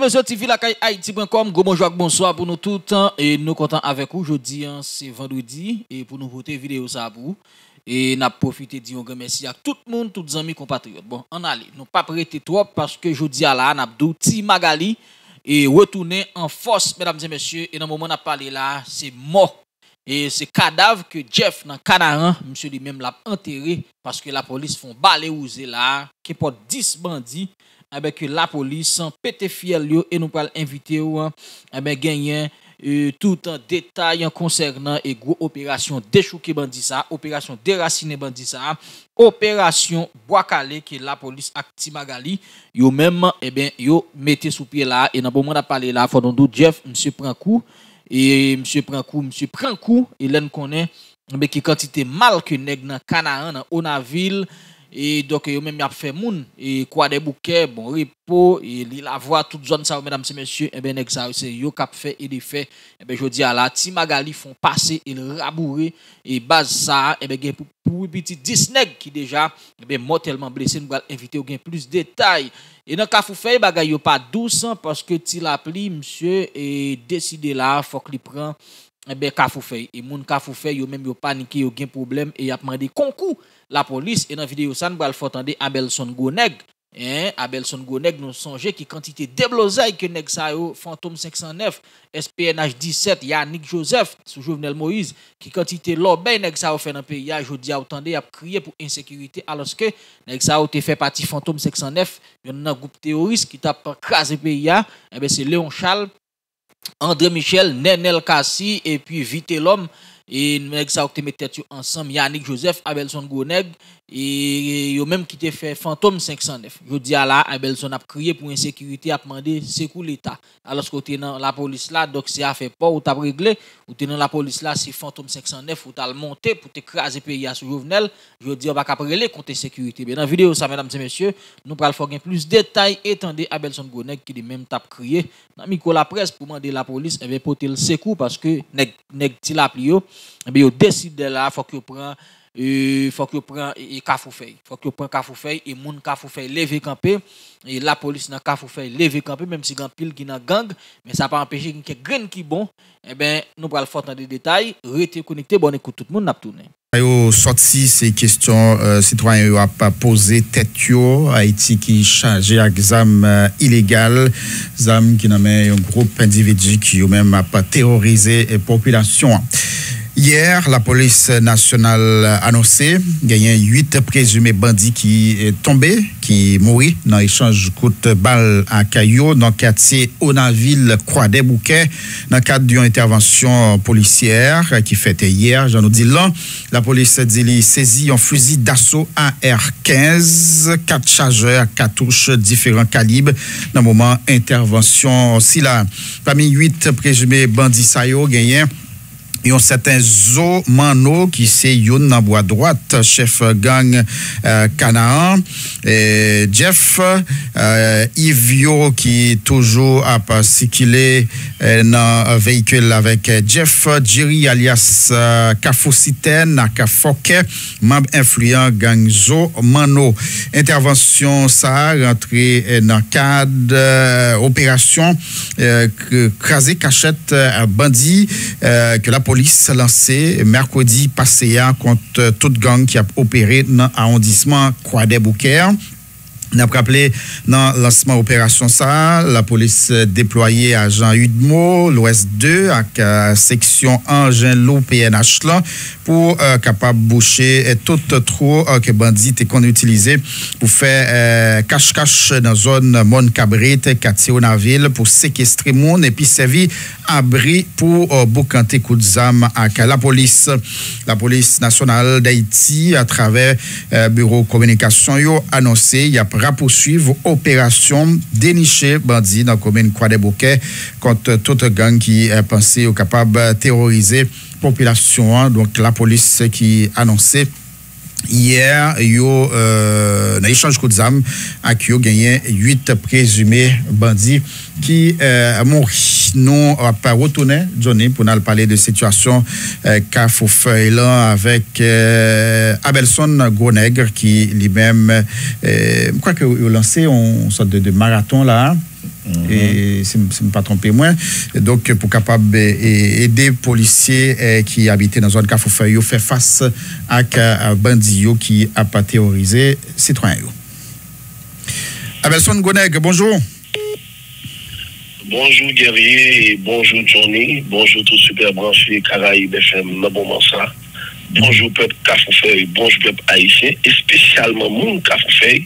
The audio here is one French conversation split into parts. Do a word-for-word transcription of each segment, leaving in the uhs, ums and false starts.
mesdames et messieurs, T V Lakay Haiti point com, bonjour, bonsoir pour nous tout temps et nous comptons avec vous. Jeudi, c'est vendredi et pour nous voter vidéo ça pour vous. Et n'a profité de dire merci à tout le monde, tous les amis compatriotes. Bon, on allait, nous pas prêter trop parce que jeudi à la Nabdou, Ti Magali et retourner en force, mesdames et messieurs. Et dans le moment où on a parlé là, c'est mort. Et c'est cadavre que Jeff dans Kanaran, monsieur lui-même l'a enterré parce que la police font balé ouzé là, qui porte dix bandits. Avec la police, pété fiel et nous allons inviter ou avec gagner euh, tout en détail concernant et gros opération déchouquer bandit ça, opération déraciner bandit ça, opération bois calé que la police Ti Magali yo même et eh bien yo mettez sous pied là et dans bon moment parler là faut donc Jeff monsieur prend coup et monsieur prend coup monsieur prend coup et l'en connaît mais qui quantité mal que nèg dans Kanaran dans Onaville. Et donc, yo même y a fait moun, et Croix-des-Bouquets, bon repos, et la voix, toute zone ça, mesdames et messieurs, et bien, c'est yo kap fait et des faits, et bien, je dis à la, Ti Magali font passer et le rabourer, et base ça, et bien, pour petit dix nèg qui déjà, et bien, mortellement blessé, nous allons inviter, ou bien, plus de détails. Et dans Kafou Fè, bagay yo pas douce, parce que ti la pli, monsieur, et décidé là, faut qu'il prend, et bien, Kafou Fè, et moun Kafou Fè, yo même yo paniqué, yo gen problème, et y a demandé concours. La police et dans vidéo ça nous va le faire entendre Abelson Gonèg hein Abelson Gonèg nous songe qui quantité déblosaille que nèg ça yo Phantom cinq cent neuf S P N H dix-sept Yannick Joseph sous Jovenel Moïse qui quantité l'obé nèg ça fait dans pays jodi a entendre a crier pour insécurité alors que nèg ça te fait partie Phantom cinq cent neuf un groupe terroriste qui t'a crasé pays et ben c'est Léon Charles André Michel Nenel Kassi et puis vite l'homme. Et nous avons mis tête ensemble, Yannick Joseph, Abelson Gonèg, et yo même qui te fait Phantom cinq cent neuf. Je dis à la, Abelson a crié pour insécurité, a demandé c'est quoi l'État. Alors que tu dans la police là, donc c'est à fait pas, ou t'as réglé, ou tu dans la police là, c'est Phantom cinq cent neuf, ou t'as le monté pour t'écraser pays à ce Jovenel. Je dis, on va capréler contre sécurité. Bien, dans la vidéo, ça, mesdames et messieurs, nous allons faire plus de détails, étendez Abelson Gonèg qui de même t'a crié. Dans Miko la presse pour demander la police, elle va porter le secours parce que nèg-ti la pli yo. Mais yo décide là faut que prend euh, faut que prend et Kafou Fè faut que prend Kafou Fè et moun Kafou Fè lever camper et la police dans Kafou Fè lever camper même si grand pile qui dans gang mais ça pas empêcher que grain qui bon et eh ben nous pral fort dans des détails restez connecté bonne écoute tout le monde n'a tourné yo sorti ces questions euh, citoyens yo a pas posé tête yo Haïti qui chargé avec zam euh, illégal zam qui nommé un groupe individu qui yo même a pas terrorisé et population. Hier, la police nationale a annoncé qu'il y a huit présumés bandits qui sont tombés, qui mourent dans l'échange coup de balle à Caillou, dans le quartier Onaville, Croix-des-Bouquets, dans le cadre d'une intervention policière qui fête hier. J'en ai dit là, la police dit saisi un fusil d'assaut A R quinze, quatre chargeurs, cartouches, différents calibres, dans le moment intervention. Si là, parmi huit présumés bandits, ça y est, il y a certains Zo Mano qui c'est Youn dans bois droite, chef gang euh, Canaan, et Jeff, euh, Ivio qui toujours a circulé euh, dans un véhicule avec Jeff, Jerry alias euh, Kafou Siten, Kafoke, membre influent gang Zo Mano. Intervention ça rentré dans cadre euh, opération euh, crasé cachette euh, bandit euh, que la police police lancée mercredi passé contre toute gang qui a opéré dans l'arrondissement Croix-des-Bouquets. On a rappelé dans le lancement opération ça, la police déployée à Jean Udmo, l'Ouest deux, à section Angin Loup P N H là, pour euh, capable boucher et tout trou euh, que bandit et qu'on utilisait pour faire cache-cache euh, dans la zone Mont-Cabrit, quartier Onaville, pour séquestrer moun et puis servir abri pour euh, boucanter coup de zam avec la police. La police nationale d'Haïti, à travers le euh, bureau de communication, yo annoncé, il y a à poursuivre opération dénicher bandits dans la commune Croix-des-Bouquets contre toute gang qui est pensée capable de terroriser population. Donc la police qui annonçait hier, yo euh, dans l'échange coup de zam, a gagné huit présumés bandits qui euh, mourent. Nous pas retourné, Johnny, pour nous parler de situation euh, Kafou Fè là avec euh, Abelson Gonèg qui lui-même, euh, je crois qu'il a lancé une sorte de, de marathon là. Mm-hmm. Et si je ne me pas tromper moi, donc pour capable aider les policiers qui habitent dans la zone Kafou Fè faire face à des bandits qui a terrorisé les citoyens. Abelson Gonèg, bonjour. Bonjour Guerrier et bonjour Johnny, bonjour tout super branché Caraïbe F M, le bon moment ça. Bonjour peuple Kafou Fè, bonjour peuple haïtien, et spécialement mon Kafou Fè,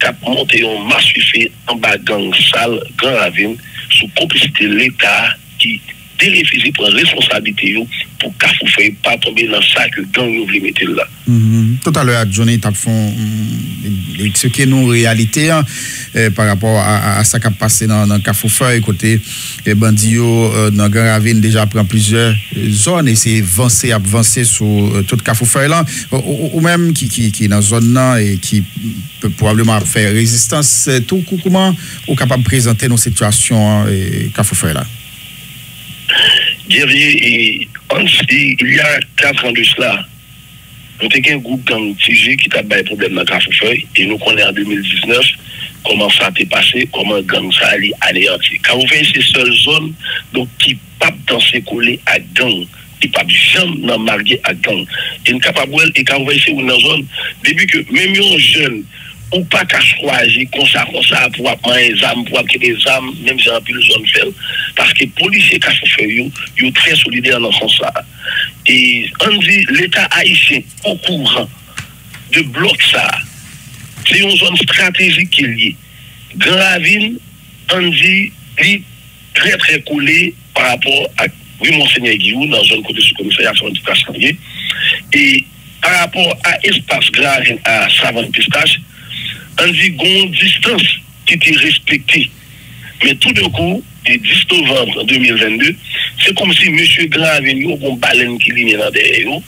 qui a monté en masse suffit en bas gang sale, grand ravine, sous complicité de l'État qui dérifise pour responsabilité pour Kafou Fè pas tomber dans ça que gang nous voulons mettre là. Mm-hmm. Tout à l'heure, Johnny, tu as fait mm, ce qui est nos réalités hein, eh, par rapport à ça qui a passé dans, dans Kafou Fè, côté les bandits euh, dans Grand Ravine déjà prend plusieurs zones et c'est avancé, avancé sur euh, toute Kafou Fè là, ou, ou même qui, qui, qui est dans la zone là et qui peut probablement faire résistance. Tout comment on est capable de présenter nos situations hein, et Kafou Fè là? Guerrier, il y a quatre ans de cela, nous avons un groupe gang T G qui a des problèmes dans Kafou Fè et nous connaissons en deux mille dix-neuf comment ça a passé, comment gang ça allait anéantir. Kafou Fè, c'est la seule zone donc, qui ne peut pas danser collé à gang, qui ne peut pas jamais marier à gang. Et nous sommes capables, et Kafou Fè, c'est une zone, depuis que même les jeunes, ou pas qu'à choisir comme ça, comme ça, pour avoir des armes, pour avoir des armes, même si on a plus besoin de faire. Parce que les policiers qui ont fait, ils sont très solidaires dans ce sens-là. Et on dit, l'État haïtien, au courant, de bloquer ça. C'est une zone stratégique qui est liée. Gravine, on dit, il est très, très collé par rapport à, oui, Monseigneur Guillou, dans la zone côté sous-commissariat, sur le et par rapport à l'espace Gravine, à Savane Pistache, on dit une distance qui était respectée. Mais tout de coup, le dix novembre deux mille vingt-deux, c'est comme si M. Gravin, ou une baleine qui ligne dans derrière, ou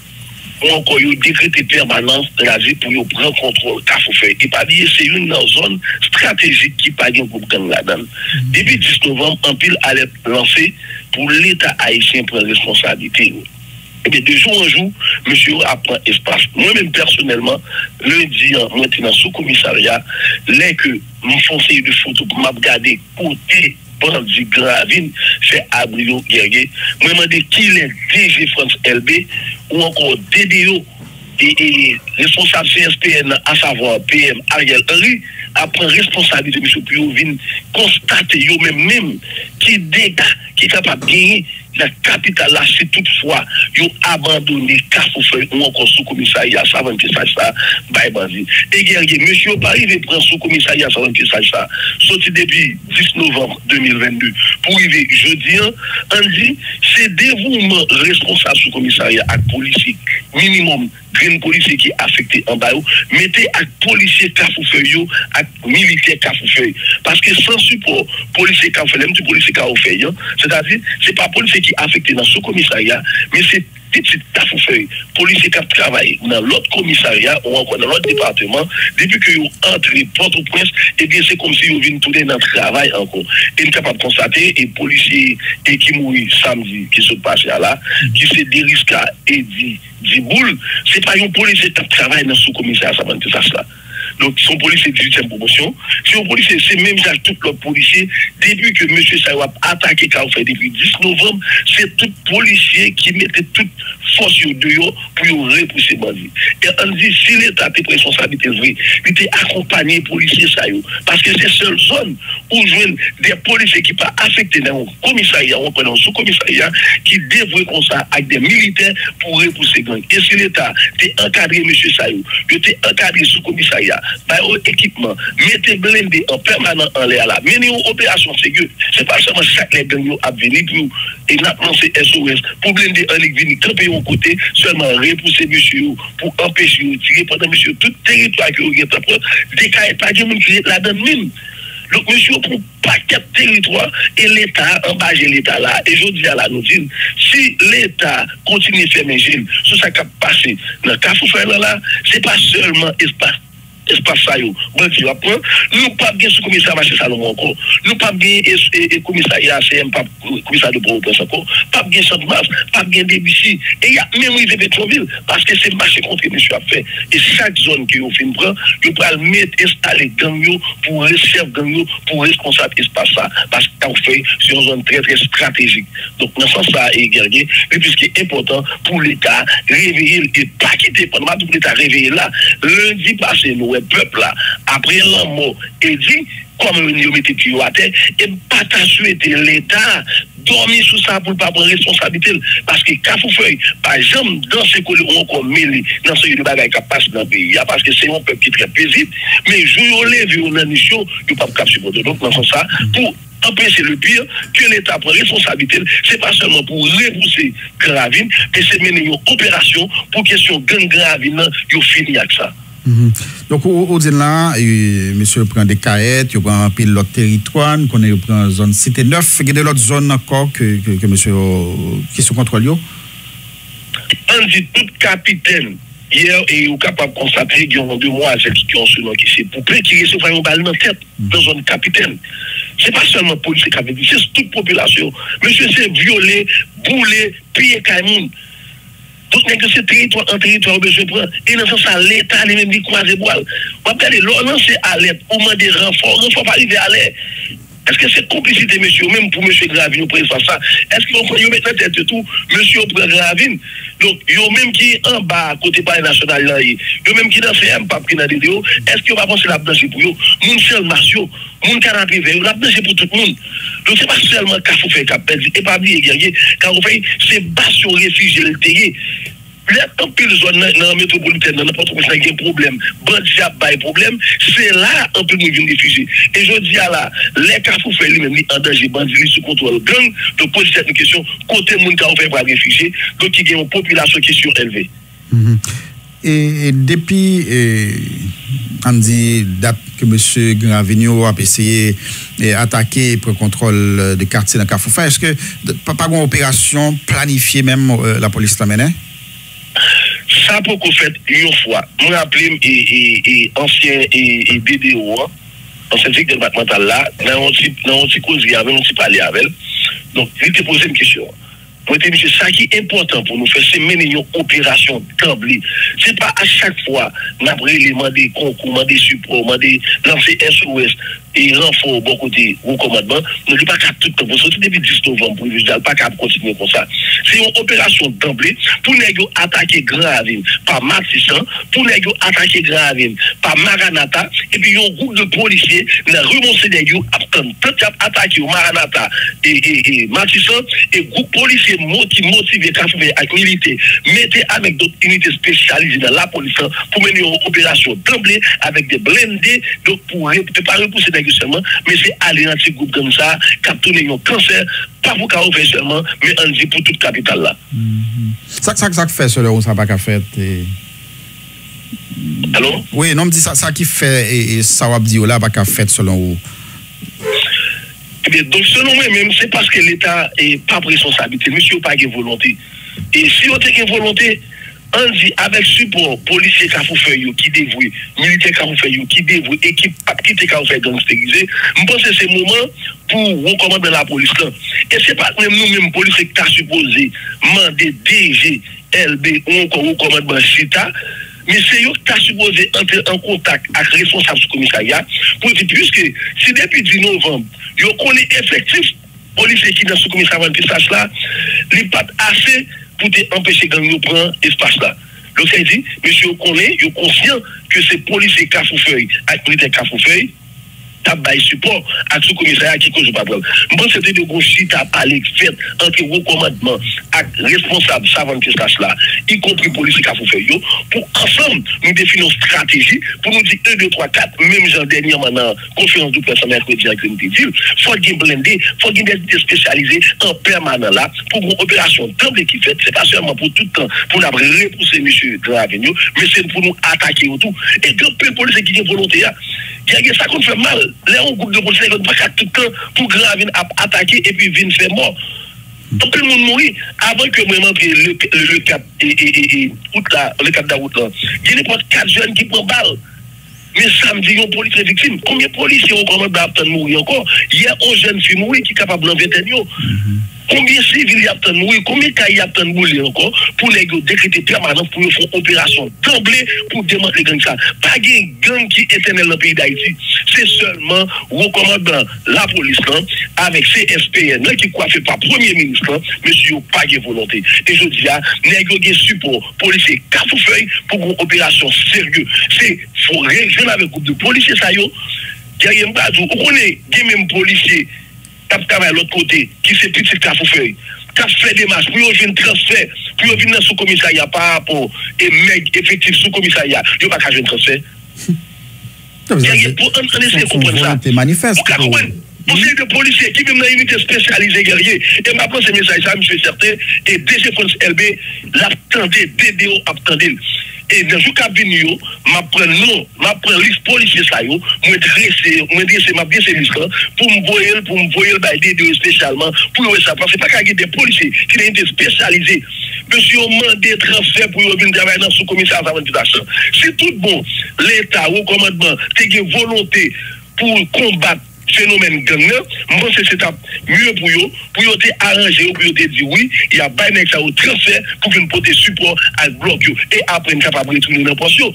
encore une décrété permanence de la vie pour prendre contrôle Kafou Fè. Et pas dire c'est une zone stratégique qui pas de groupe gang là-dedans. Depuis dix novembre, un pile allait lancer pour l'État haïtien prendre responsabilité. Et de jour en jour, monsieur apprend espace. Moi-même, personnellement, lundi, moi, j'étais dans le sous-commissariat, là que mon conseiller de photo pour m'abgarder côté bandit Gravine, c'est Abrio Guerrier. Moi, je me demande qui est D G France L B ou encore D D O et responsable C S P N, à savoir P M Ariel Henry, après responsabilité de M. Piovin, constater même même qui d'État qui est capable de gagner la capitale là, si toutefois, ils ont abandonné Kafou Fè ou encore sous-commissariat, ça va être ça, bye bandit. Et Guerrier, monsieur Paris veut prendre sous-commissariat, ça va être ça, sorti depuis dix novembre deux mille vingt-deux, pour arriver jeudi, on dit, c'est dévouement responsable sous-commissariat avec policier, minimum, green policier qui est affecté en bas, mettez avec policier Kafou Fè, avec militaire Kafou Fè. Parce que sans support, policier Kafou Fè, même si policier Kafou Fè, c'est-à-dire, c'est pas policier qui affecté dans ce commissariat, mais c'est petite Kafou Fè, policiers qui travaillent dans l'autre commissariat ou encore dans l'autre département, depuis que vous entrez Port-au-Prince, et bien c'est comme si vous venez tourner dans le travail encore. Et nous sommes capables de constater, et policiers et qui mourent samedi, qui se passent là, qui se dérisquent et dit boule, c'est pas un policier qui travaille dans ce commissariat, ça va être ça, ça. Donc, son policier dix-huitième promotion. Si on policier, c'est même ça, tout le policier. Depuis que M. Sayouap a attaqué Kafou Fè depuis dix novembre, c'est tout policier qui mettait toute force au dehors pour repousser bandit. Et on dit, si l'État a pris responsabilité, il était accompagné policier Sayou. Parce que c'est la seule zone où jouent des policiers qui ne sont pas affectés dans un commissariat, ou dans un sous-commissariat, qui dévouent comme ça avec des militaires pour repousser gang. Et si l'État a encadré M. Sayou, il était encadré sous-commissariat, par bah, équipement, mettez blindé en permanent en l'air là, menez une opération sérieuse. C'est pas seulement chaque les gangs à venir pour et n'a lancé S O S pour blinder en ligne, camper au côté, seulement repousser monsieur pour empêcher ou tirer pendant monsieur tout territoire que vous avez propre, des cas et pas de monde qui est là-dedans même. Donc, monsieur, pour paquet de territoire, et l'État, en bas, l'État là, et je dis à la nouvelle, si l'État continue à faire mes gilles, ce qui a passé dans le Kafou Fè là, c'est pas seulement espace espace ça, yo, bandit va prendre. Nous pas bien sous commissariat marché Salomon encore. Nous pas bien commissariat A C M, pas commissariat de Port-au-Prince encore. Pas bien Sainte-Marthe, pas bien D B C. Et il y a même rive Pétroville parce que c'est marché contre monsieur a fait. Et chaque zone que yo fin prend, yo pral mettre installer gang yo pour recevre gang yo pour responsable espace ça parce qu'on fait sur une zone très très stratégique. Donc dans sens ça et guerrier, et puisque important pour l'état réveiller et pas quitter pendant tout l'état réveiller là lundi passé nous le peuple là après l'amour et dit comme nous mettez pied à terre et pas ta souhaiter l'état dormir sous ça pour pas prendre responsabilité parce que Kafou Fè pas jamais dans ce que on comme mêlé dans ce de bagaille qui passe dans le pays parce que c'est un peuple qui est très paisible mais jour levé on a une mission de pas capable supporter donc dans ça pour empêcher le pire, que l'État prend responsabilité, c'est pas seulement pour repousser Gravine, mais c'est mener une opération pour question gang Gravine, ils finissent avec ça. Mm-hmm. Donc, au dit là, monsieur prend des caettes, il prend un pile l'autre territoire, qu'on prend une zone cité neuf, il y a de l'autre zone encore que, que, que monsieur qui se contrôle. On dit tout capitaine. Hier, ils sont capables de constater qu'il y a deux mois, qui ont ce nom qui s'est poupé, qui reçoit une balle dans la tête, dans une capitaine. Ce n'est pas seulement la police qui a fait ça, c'est toute la population. Monsieur s'est violé, boulé, pillé, caïmoun. Tout n'est que c'est territoire en territoire que je prends. Et dans ce sens, l'État lui-même dit Croix-des-Bouquets. Regardez, l'on c'est à l'aide, on demande des renforts, il faut pas arriver à l'aide. Est-ce que c'est complicité, monsieur, même pour monsieur Gravine, pour faire ça? Est-ce qu'on prend, vous mettez la tête de tout, monsieur Gravine? Donc, vous même qui est en bas, côté par national, vous même qui est dans C M, pas pris dans des vidéos, est-ce que vous va penser la blanche pour vous? Mon seul martial, mon canard privé, la blanche pour tout le monde. Donc, ce n'est pas seulement Kafou Fè, et pas oublier guerrier, Kafou Fè, c'est bas sur réfugié le terrain. Les tant pile zone dans la métropolitaine, dans n'importe où ça y a un problème, bandit a bail problème, c'est là un peu nous vient diffuser. Et je dis à là, les Kafou Fè lui-même en danger, bandit sous contrôle gang, donc pose cette question, côté moun Kafou Fè pas réfugié, donc il y a une population qui est surélevée. Mm-hmm. et, et depuis et, on dit date que monsieur Gravigno a essayé d'attaquer pour le contrôle de quartier dans Kafou Fè, est-ce que pas une opération planifiée même euh, la police l'a mené? Ça pour qu'on fait une fois, moi appelé et ancien et B D O, ancien secteur départemental là, dans on s'y cause avec, on s'y parle avec. Donc, il te pose une question. Pour te dire, ça qui est important pour nous faire, c'est mener une opération d'emblée. Ce n'est pas à chaque fois, après les mandés concours, mandés supports, mandés lancer S O S et renfort bon côté au commandement, nous n'avons pas qu'à tout le temps. Vous sortez depuis dix novembre pour le pas qu'à continuer comme ça. C'est une opération d'emblée pour nous attaquer Gravine par Matissan, pour nous attaquer Gravine par Maranata, et puis un groupe de policiers qui a remonté des gens à attaquer Maranata et Matissan, et groupe policier motivé avec militaires, mettez avec d'autres unités spécialisées dans la police pour mener une opération d'emblée avec des blindés, donc pour ne pas repousser des seulement, mais c'est aller dans ces groupes comme ça, capturer un cancer, pas pour qu'on fait seulement, mais on dit pour toute capitale là. Ça ça ça fait sur le on ça pas qu'à faire. Allô? Oui, non me dit ça ça qui fait et ça va dire là pas qu'à faire selon vous. Donc selon moi même c'est parce que l'État est pas responsabilité, monsieur pas de volonté. Et si on a une volonté, on dit avec support policier Kafou Fè qui dévoué, militaire Kafou Fè qui dévoué, équipe qui était Kafou Fè gangstérisé, je pense que c'est le moment pour recommander la police. Et ce n'est pas même nous-mêmes, policiers qui t'a supposé demander D G L B ou encore recommandement C I T A, mais c'est eux qui t'a supposé entrer en contact avec les responsables du commissariat pour dire puisque si depuis dix novembre, ils connaissent effectif policiers qui dans ce commissariat de Pissage là, les pas assez pour empêcher gang nous prendre espace là. Donc ça dit, monsieur connaît, il est conscient que c'est policier Kafou Fè, avec militaire Kafou Fè, t'as bail support à ce commissariat qui cause pas problème. Je pense que c'est de gros shit à parler fait entre vos commandements et responsables savants qui se là, y compris policier Kafou Fè, pour ensemble nous définir une stratégie pour nous dire un, deux, trois, quatre, même genre dernièrement dans la conférence du presse mercredi avec une petite ville, il faut qu'il y ait blindé, il faut qu'il y ait des spécialisés en permanent là pour une opération d'emblée qui fait, c'est pas seulement pour tout le temps, pour la repousser M. Gravigny, mais c'est pour nous attaquer autour. Et que peu de policiers qui ont volonté, ça compte fait mal. Là, on groupe de policiers qui ne pas tout le temps pour Gravine attaquer et puis venir faire mort. Donc, tout le monde mourit avant que moi je le cap et le cap d'Aout. Il y a n'importe quatre jeunes qui prennent balle. Mais samedi, il y a une police victime. Combien de policiers ont commandé à mourir encore? Il y a un jeune fille mourir qui est capable d'envêter. Combien de civils ont mourir? Combien de cas ont mourir encore? Pour les décréter permanents, pour faire une opération d'emblée pour démanteler les gangs. Pas de gang qui est éternel dans le pays d'Haïti. C'est seulement recommandant la police avec C S P N qui coiffé par Premier ministre, monsieur, pas de volonté. Et je dis à négocier support policier Kafou Fè pour une opération sérieuse. C'est faut régler avec le groupe de policiers, ça y est. Derrière moi, on connaît des mêmes policiers qui travaillent de l'autre côté, qui se petit Kafou Fè, qui fait des marches, puis on vient transfert, puis on vient dans le sous-commissariat par rapport et mec effectif sous-commissariat, il n'y a pas qu'à jouer transfert. Derrière, pour on essaie de comprendre ça. Conseil de policiers qui vient dans l'unité spécialisée guerrier. Et ma ce message, ça, monsieur certain, et D G France L B, l'attendait, D D O attendait. Et dans le jour où je suis ma je non, ma prends liste policier, ça yo, je dresse, je dresse, ma bien liste, pour me voir, pour me voir, bah, D D O spécialement, pour ça, parce que pas qu'il y ait des policiers qui ont été spécialisés. Monsieur, on demande des transferts pour venir travailler dans le sous-commissaire avant de l'action. C'est tout bon. L'État, au commandement, c'est une volonté pour combattre phénomène gang, je pense que c'est mieux pour eux, pour eux arranger, pour eux dire oui, il y a pas de transfert pour qu'ils portent support à bloc et après ils sont capables de retourner dans la portion.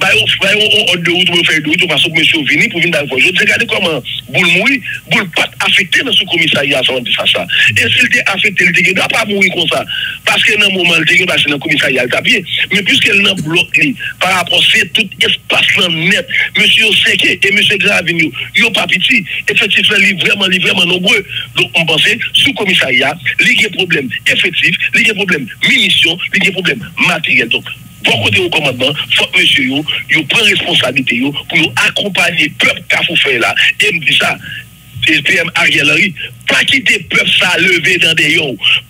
Bah, on de route, on fait de route, parce que monsieur Vini, pour venir dans la voie. Je dis, regardez comment boule mouille, boule pas affecté dans ce commissariat, ça, on dit ça. Et s'il était affecté, il ne doit pas mourir comme ça. Parce que dans le moment, il était passé dans le commissariat, il t'a bien. Mais puisqu'elle n'a bloqué, par rapport à tout espace net, monsieur Seke et monsieur Gravigno, ils n'ont pas petit. Effectivement, ils sont vraiment, vraiment nombreux. Donc, on pensait, sous commissariat, il y a des problèmes effectifs, il y a des problèmes munitions, il y a des problèmes matériels. Donc, pour côté au commandement, il faut que monsieur, il prenne responsabilité yo, pour yo accompagner le peuple Kafou Fè là. Et il me dit ça, P M Ariel Henry, pas quitter le peuple ça lever dans des yeux,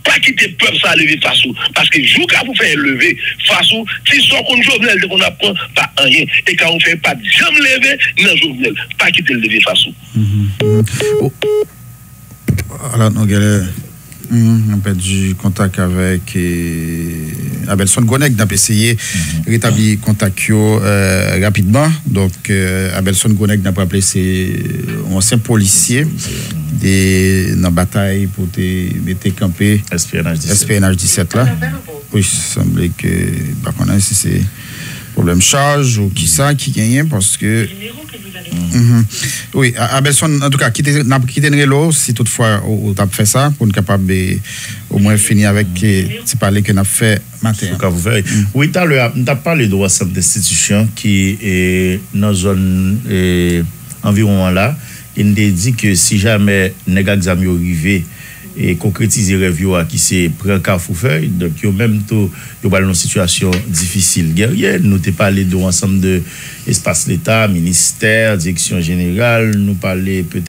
pas quitter le peuple ça lever face ou. Parce que jour Kafou Fè lever face ou, si son qu'on Jovenel, qu'on apprend, pas rien. Et quand on fait pas jamais lever, non Jovenel, pas quitter le lever face ou. Alors, non, galère. Mmh, on a perdu contact avec Abelson Gonèg, on a essayé de rétablir contact euh, rapidement. Donc, euh, Abelson Gonèg, on a appelé, c'est un ancien policier dans la bataille pour mettre campé S P N H dix-sept là. Oui, il semblait que, bah, qu'on a si c'est problème charge ou qui ça, qui gagne, parce que. Mm-hmm. Oui, Abelson, en tout cas, quittez nous si toutefois on a fait ça, pour nous capable au moins finir avec ce parler qu'on a fait matin. Oui, tu as parlé de cette destitution qui est dans la zone environnement là. Il nous dit que si jamais les gars arrivés et concrétiser les reviews qui se prend Kafou Fè, donc ils ont même tout, ils ont dans une situation difficile guerrière. Nous t'ai parlé de l'ensemble de espace l'État, ministère, direction générale, nous parler peut-être